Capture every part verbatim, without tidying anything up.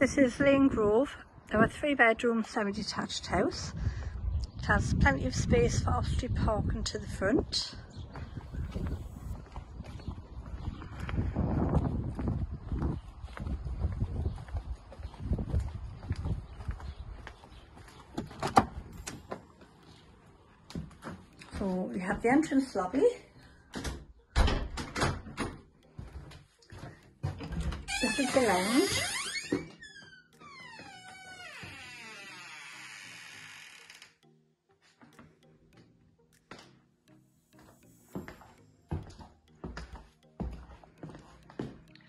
This is Laing Grove. They're a three bedroom semi-detached house. It has plenty of space for off-street parking to the front. So we have the entrance lobby. This is the lounge.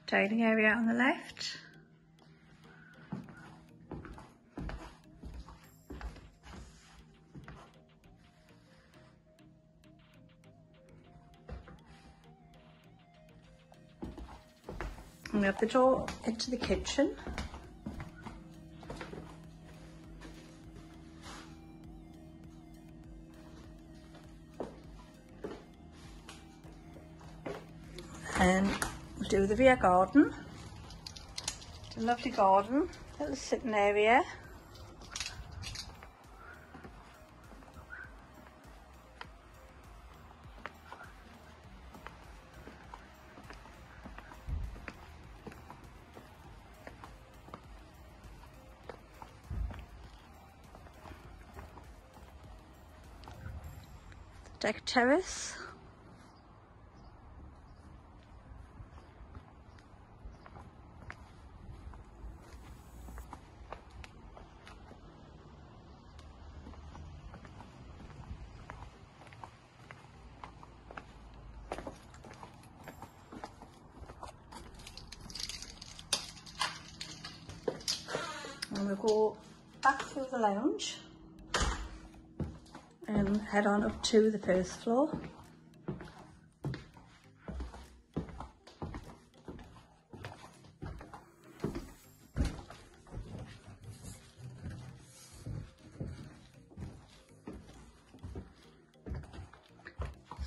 Dining area on the left. And we have the door into the kitchen. And we'll do the rear garden. It's a lovely garden, little sitting area. Deck terrace. And we'll go back through the lounge and head on up to the first floor.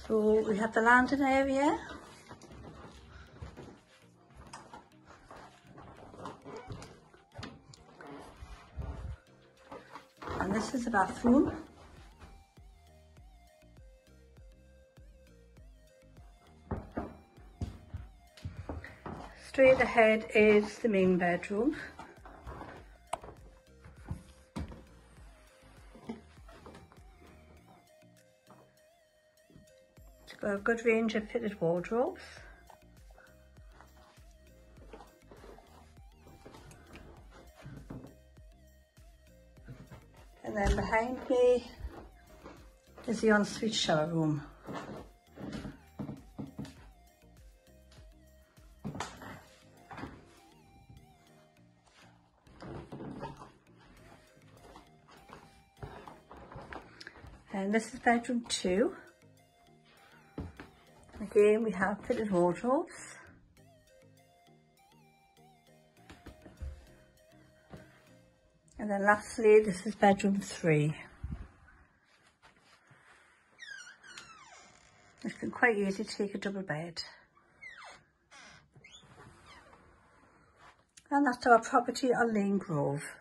So we have the landing area. And this is the bathroom. Straight ahead is the main bedroom. It's got a good range of fitted wardrobes. And then behind me is the ensuite shower room. And this is bedroom two. Again, we have fitted wardrobes. And then lastly, this is bedroom three. It's been quite easy to take a double bed. And that's our property on Laing Grove.